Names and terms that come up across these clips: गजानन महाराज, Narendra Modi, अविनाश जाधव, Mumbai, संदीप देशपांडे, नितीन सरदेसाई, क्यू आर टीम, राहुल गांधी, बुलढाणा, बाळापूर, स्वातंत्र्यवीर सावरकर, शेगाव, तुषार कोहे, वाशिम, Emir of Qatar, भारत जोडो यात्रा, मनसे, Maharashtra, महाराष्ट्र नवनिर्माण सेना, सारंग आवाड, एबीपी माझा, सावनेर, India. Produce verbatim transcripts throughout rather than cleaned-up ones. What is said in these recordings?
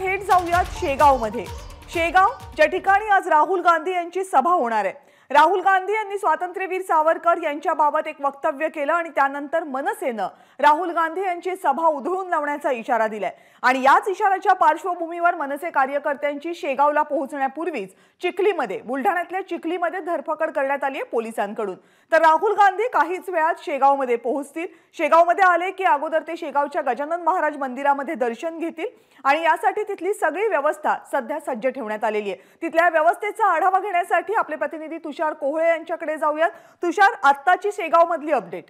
थेट जाऊयात शेगावमध्ये। शेगाव ज्या ठिकाणी आज राहुल गांधी यांची सभा होणार आहे। राहुल गांधी यांनी स्वातंत्र्यवीर सावरकर यांच्याबाबत एक वक्तव्य केलं आणि त्यानंतर मनसेनं राहुल गांधी यांची सभा उधळून लावण्याचा इशारा दिलाय आणि याच इशाराच्या पार्श्वभूमीवर मनसे कार्यकर्त्यांची शेगावला पोहोचण्यापूर्वीच चिखलीमध्ये, बुलढाण्यातल्या चिखलीमध्ये धरपकड करण्यात आली आहे पोलिसांकडून। तर राहुल गांधी काहीच वेळात शेगावमध्ये पोहोचतील। शेगावमध्ये आले की अगोदर ते शेगावच्या गजानन महाराज मंदिरामध्ये दर्शन घेतील आणि यासाठी तिथली सगळी व्यवस्था सध्या सज्ज ठेवण्यात आलेली आहे। तिथल्या व्यवस्थेचा आढावा घेण्यासाठी आपले प्रतिनिधी तुषार कोहे यांच्याकडे जाऊयात। तुषार, आत्ताची शेगावमधली अपडेट।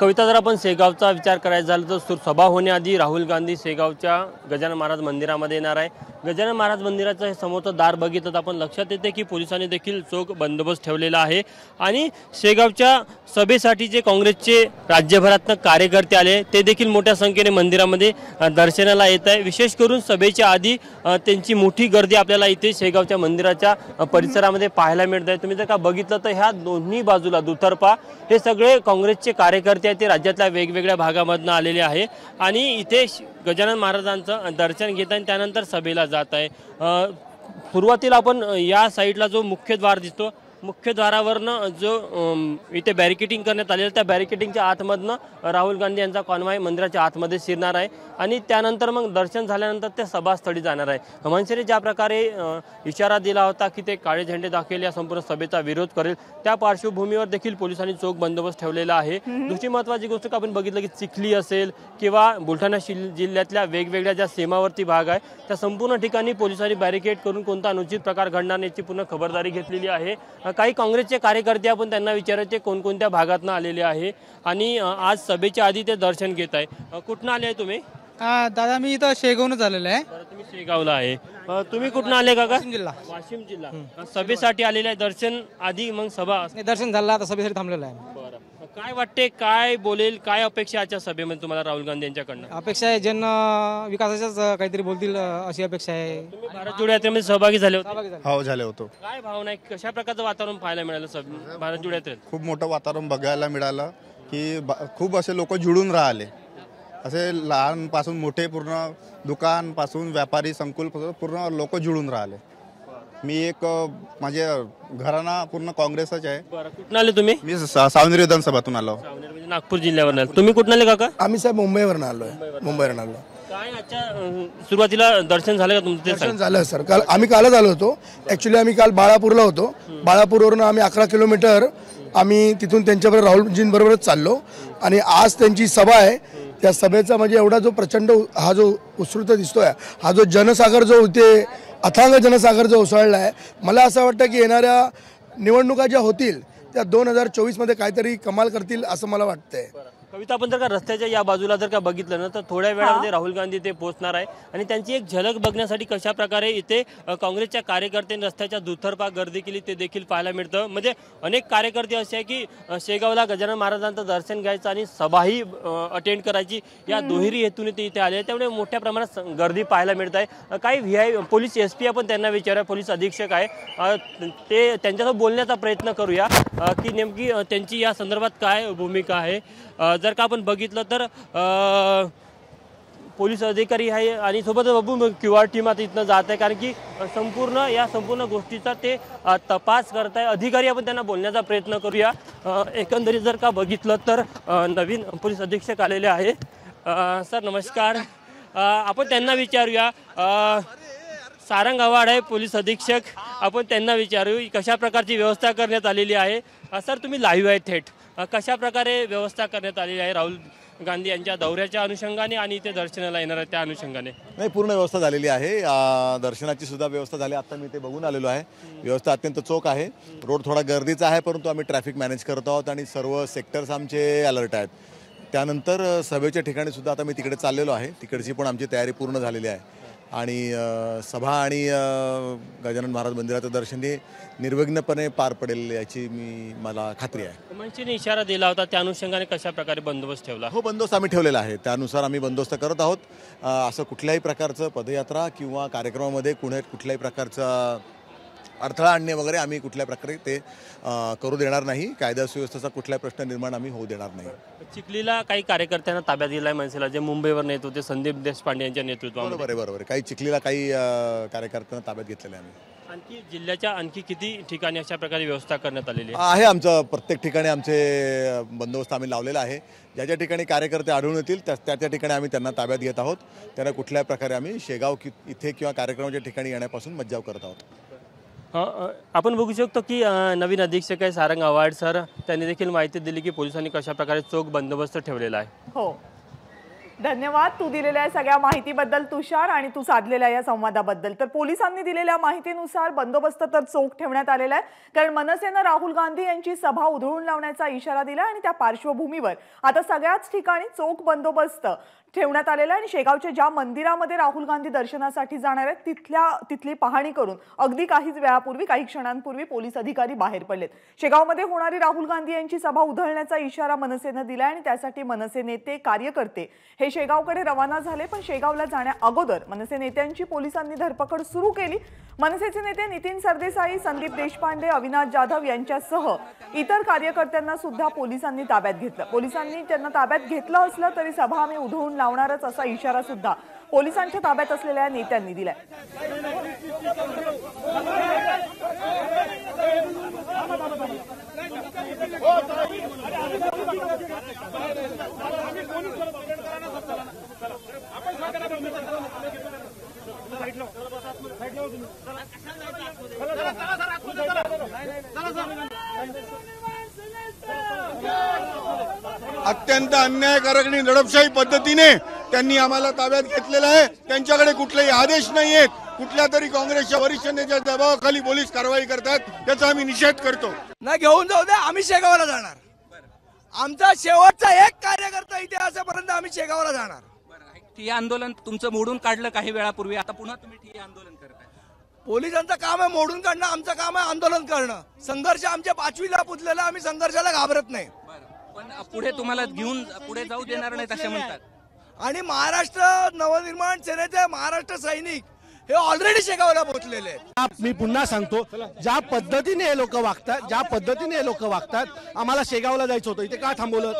कविता, जर आपण शेगावचा विचार करायचा झाला तर सभा होण्याआधी राहुल गांधी शेगावच्या गजानन महाराज मंदिरामध्ये येणार आहे। गजानन महाराज मंदिराचं हे समोरचं दार बघितलं तर आपण लक्षात येते की पोलिसांनी देखील चोख बंदोबस्त ठेवलेला आहे आणि शेगावच्या सभेसाठी जे काँग्रेसचे राज्यभरातून कार्यकर्ते आले ते देखील मोठ्या संख्येने मंदिरामध्ये दर्शनाला येत आहे। विशेष करून सभेच्या आधी त्यांची मोठी गर्दी आपल्याला इथे शेगावच्या मंदिराच्या परिसरामध्ये पाहायला मिळत आहे। तुम्ही जर का बघितलं तर ह्या दोन्ही बाजूला दुतर्फा हे सगळे काँग्रेसचे कार्यकर्ते राज्यातल्या वेगवेगळ्या भागामधून आलेले आहे आणि इथे गजानन महाराजांचं दर्शन घेत आणि त्यानंतर सभेला जात आहे। सुरुवातीला आपण या साईडला जो मुख्य द्वार दिसतो, मुख्य द्वारावरनं जो इथे बॅरिकेडिंग करण्यात आलेलं त्या बॅरिकेडिंगच्या आतमधनं राहुल गांधी यांचा कॉन्वॉय मंदिराच्या आतमध्ये शिरणार आहे आणि त्यानंतर मग दर्शन झाल्यानंतर ते सभास्थळी जाणार आहे। मनसेने ज्या प्रकारे इशारा दिला होता की ते काळे झेंडे दाखवेल या संपूर्ण सभेचा विरोध करेल त्या पार्श्वभूमीवर देखील पोलिसांनी चोख बंदोबस्त ठेवलेला आहे। दुसरी महत्त्वाची गोष्ट आपण बघितलं की चिखली असेल किंवा बुलढाणा जिल्ह्यातल्या वेगवेगळ्या ज्या सीमावर्ती भाग आहे त्या संपूर्ण ठिकाणी पोलिसांनी बॅरिकेड करून कोणता अनुचित प्रकार घडणार याची पूर्ण खबरदारी घेतलेली आहे। काही काँग्रेसचे कार्यकर्ते आपण त्यांना विचारायचे कोणकोणत्या भागातून आलेले आहे आणि आज सभेच्या आधी ते दर्शन घेत आहे। कुठून आले आहे तुम्ही? दादा, मी इथं शेगावहून आलेलो आहे। तुम्ही शेगावला आहे, तुम्ही कुठून आले काका? जिल्हा वाशिम जिल्हा। सभेसाठी आलेले आहे दर्शन आधी, मग सभा दर्शन झालं आता सभेसाठी थांबलेलं आहे। बरं, काय वाटते काय बोलेल, काय अपेक्षा आजच्या सभेमध्ये तुम्हाला राहुल गांधी यांच्याकडनं? अपेक्षा आहे जन विकासाच्याच काहीतरी बोलतील अशी अपेक्षा आहे। तुम्ही भारत जोडो यात्रेमध्ये सहभागी झाले होते? हो, झाले होतो। काय भावना आहे, कशा प्रकारचं वातावरण पाहायला मिळालं भारत जोडो यात्रेत? खूप मोठं वातावरण बघायला मिळालं की खूप असे लोक जुळून राहिले, असे लहानपासून मोठे पूर्ण दुकानपासून व्यापारी संकुल पूर्ण लोक जुळून राहिले। मी एक माझे घराना पूर्ण काँग्रेसच आहे। कुठून आले तुम्ही? मी सावनेर विधानसभातून आलो, नागपूर जिल्ह्यावरून। तुम्ही कुठून आले काका? आम्ही साहेब मुंबईवरून आलो आहे, मुंबईवरून आलो। काय अच्छा, सुरुवातीला दर्शन झालं का तुमचं? दर्शन झालं सर, काल आम्ही कालच आलो होतो। ऍक्च्युली आम्ही काल बाळापूरला होतो, बाळापूरवरून आम्ही अकरा किलोमीटर आम्ही तिथून त्यांच्याबरोबर राहुलजींबरोबरच चाललो आणि आज त्यांची सभा आहे। त्या सभेचा म्हणजे एवढा जो प्रचंड हा जो उत्सुकता दिसतोय, हा जो जनसागर जो होते अथांग जनसागर जो उसळला आहे, मला असं वाटतं की येणाऱ्या निवडणुका ज्या होतील त्या दोन हजार चोवीसमध्ये काहीतरी कमाल करतील असं मला वाटतंय। कविता, आपण जर का रस्त्याच्या या बाजूला जर का बघितलं ना तर थोड्या वेळामध्ये राहुल गांधी इथे पोहोचणार आहे आणि त्यांची एक झलक बघण्यासाठी कशा प्रकारे इथे काँग्रेसच्या कार्यकर्त्यांनी रस्त्याच्या दुतर्फा गर्दी केली ते देखील पाहायला मिळतं। म्हणजे अनेक कार्यकर्ते असे आहे की शेगावला गजानन महाराजांचं दर्शन घ्यायचं आणि सभाही अटेंड करायची या दुहेरी हेतूने ते इथे आले, त्यामुळे मोठ्या प्रमाणात गर्दी पाहायला मिळत आहे। काही V I police S P आपण त्यांना विचारूया, पोलीस अधीक्षक आहे, ते त्यांच्यासोबत बोलण्याचा प्रयत्न करूया की नेमकी त्यांची या संदर्भात काय भूमिका आहे। जर का आपण बघितलं तर पोलीस अधिकारी आहे आणि सोबत बाबू क्यू आर टीम आता इथनं जात आहे, कारण की संपूर्ण या संपूर्ण गोष्टीचा ते तपास करत आहे अधिकारी। आपण त्यांना बोलण्याचा प्रयत्न करूया। एकंदरीत जर का बघितलं तर नवीन पोलीस अधीक्षक आलेले आहे। सर नमस्कार, आपण त्यांना विचारूया, सारंग आवाड आहे पोलीस अधीक्षक, आपण त्यांना विचारू कशा प्रकारची व्यवस्था करण्यात आलेली आहे। सर तुम्ही लाईव्ह आहे थेट, कशा प्रकारे व्यवस्था करण्यात आलेली आहे राहुल गांधी यांच्या दौऱ्याच्या अनुषंगाने आणि इथे दर्शनाला येणार त्या अनुषंगाने? नाही, पूर्ण व्यवस्था झालेली आहे, दर्शनाची सुद्धा व्यवस्था झाली। आता मी ते बघून आलेलो आहे, व्यवस्था अत्यंत चोख आहे। रोड थोडा गर्दीचा आहे परंतु आम्ही ट्रॅफिक मॅनेज करत आहोत आणि सर्व सेक्टर्स आमचे अलर्ट आहेत। त्यानंतर सभेच्या ठिकाणी सुद्धा आता मी तिकडे चाललेलो आहे, तिकडची पण आमची तयारी पूर्ण झालेली आहे आणि सभा आणि गजानन महाराज मंदिराचं दर्शन हे निर्विघ्नपणे पार पडेल याची मी मला खात्री आहे। मनसेने इशारा दिला होता त्या अनुषंगाने कशा प्रकारे बंदोबस्त ठेवला? हो, बंदोबस्त आम्ही ठेवलेला आहे, त्यानुसार आम्ही बंदोबस्त करत आहोत। असं कुठल्याही प्रकारचं पदयात्रा किंवा कार्यक्रमामध्ये कुणा कुठल्याही प्रकारचा अडथळा आणणे वगैरे आम्ही कुठल्या प्रकारे ते करू देणार नाही। कायदा सुव्यवस्थेचा कुठला प्रश्न निर्माण आम्ही होऊ देणार नाही। चिखलीला काही कार्यकर्त्यांना ताब्यात दिलाय मनसेला, जे मुंबईवर नेत होते संदीप देशपांडे यांच्या नेतृत्वामध्ये। बरोबर बरोबर, काही चिखलीला काही कार्यकर्त्यांना ताब्यात घेतलेले आम्ही। आणखी जिल्ह्याच्या आणखी किती ठिकाणी अशा प्रकारे व्यवस्था करण्यात आलेली आहे? आमचं प्रत्येक ठिकाणी आमचे बंदोबस्त आम्ही लावलेला आहे। ज्या ज्या ठिकाणी कार्यकर्ते आढळून येतील त्या त्या ठिकाणी आम्ही त्यांना ताब्यात घेत आहोत। त्यांना कुठल्याही प्रकारे आम्ही शेगाव इथे किंवा कार्यक्रमाच्या ठिकाणी येण्यापासून मज्जाव करत आहोत। आपण बघू शकतो की नवीन अधीक्षक आहे सारंग आवाड सर, त्यांनी देखील माहिती दिली की पोलिसांनी कशा प्रकारे चोख बंदोबस्त ठेवलेला आहे। हो, धन्यवाद तू दिलेल्या सगळ्या माहितीबद्दल तुषार, आणि तू साधलेल्या या संवादाबद्दल। तर पोलिसांनी दिलेल्या माहितीनुसार बंदोबस्त तर चोख ठेवण्यात आलेला आहे, कारण मनसेने राहुल गांधी यांची सभा उधळून लावण्याचा इशारा दिला, आणि त्या पार्श्वभूमीवर आता सगळ्याच ठिकाणी चोख बंदोबस्त ठेवण्यात आलेला आहे। आणि शेगावच्या ज्या मंदिरामध्ये राहुल गांधी दर्शनासाठी जाणार आहेत तिथल्या तिथली पाहणी करून अगदी काहीच वेळापूर्वी काही क्षणांपूर्वी पोलीस अधिकारी बाहेर पडलेत। शेगावमध्ये होणारी राहुल गांधी यांची सभा उधळण्याचा इशारा मनसेने दिला, आणि त्यासाठी मनसे नेते कार्यकर्ते हे शेगावकडे रवाना झाले। पण शेगावला जाण्या अगोदर मनसे नेत्यांची पोलिसांनी धरपकड सुरू केली। मनसेचे नेते नितीन सरदेसाई, संदीप देशपांडे, अविनाश जाधव यांच्यासह इतर कार्यकर्त्यांना सुद्धा पोलिसांनी ताब्यात घेतलं। पोलिसांनी त्यांना ताब्यात घेतलं असलं तरी सभा आम्ही उधळून लावणारच असा इशारा सुद्धा पोलिसांच्या ताब्यात असलेल्या नेत्यांनी दिलाय। अत्यंत अन्यायकारक आणि दडपशाही पद्धतीने त्यांनी आम्हाला ताब्यात घेतलेला आहे। त्यांच्याकडे कुठलेही आदेश नाही आहेत। कुठल्या तरी काँग्रेसच्या वरिष्ठ नेत्याच्या दबावाखाली पोलीस कारवाई करतात, त्याचा आम्ही निषेध करतो। ना घेऊन जाऊ द्या, आम्ही शेगावला जाणार। आमचा शेवटचा एक कार्यकर्ता इतिहासापर्यंत आम्ही शेगावला जाणार। ठिय्या आंदोलन तुमचं मोडून काढलं काही वेळापूर्वी, आता पुन्हा तुम्ही ठिय्या आंदोलन करताय। पोलिसांचं काम आहे मोडून काढणं, आमचं काम आहे आंदोलन करणं। संघर्ष आमच्या पाचवीला पुजलेला, आम्ही संघर्षाला घाबरत नाही। पण पुढे तुम्हाला घेऊन पुढे जाऊ देणार नाही असे म्हणतात। आणि महाराष्ट्र नवनिर्माण सेनेचे महाराष्ट्र सैनिक हे ऑलरेडी शेगावला पोहोचलेले आहेत। मी पुन्हा सांगतो, ज्या पद्धतीने हे लोक वागतात ज्या पद्धतीने हे लोक वागतात आम्हाला शेगावला जायचं होतं, इथे का थांबवलं?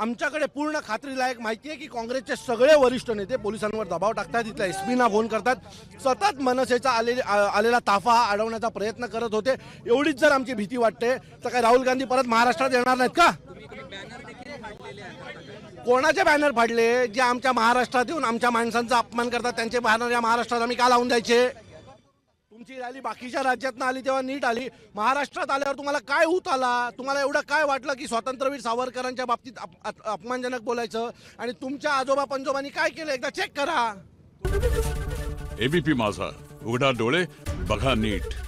आमच्याकडे पूर्ण खात्रीलायक माहिती आहे की काँग्रेसचे सगळे वरिष्ठ नेते पोलिसांवर दबाव टाकतात, इथल्या एसपींना फोन करतात, सतत मनसेचा आलेले आलेला ताफा हा अडवण्याचा प्रयत्न करत होते। एवढीच जर आमची भीती वाटते तर काय राहुल गांधी परत महाराष्ट्रात येणार नाहीत का? कोणाचे बॅनर फाडले? जे आमच्या महाराष्ट्रात येऊन आमच्या माणसांचा अपमान करतात त्यांचे बॅनर या महाराष्ट्रात आम्ही का लावून द्यायचे? तुमची रॅली बाकीच्या राज्यातनं आली तेव्हा नीट आली, महाराष्ट्रात आल्यावर तुम्हाला काय उत आला? तुम्हाला एवढं काय वाटलं की स्वातंत्र्यवीर सावरकरांच्या बाबतीत अपमानजनक बोलायचं? आणि तुमच्या आजोबा पंजोबांनी काय केलं एकदा चेक करा। एबीपी माझा, उघडा डोळे बघा नीट।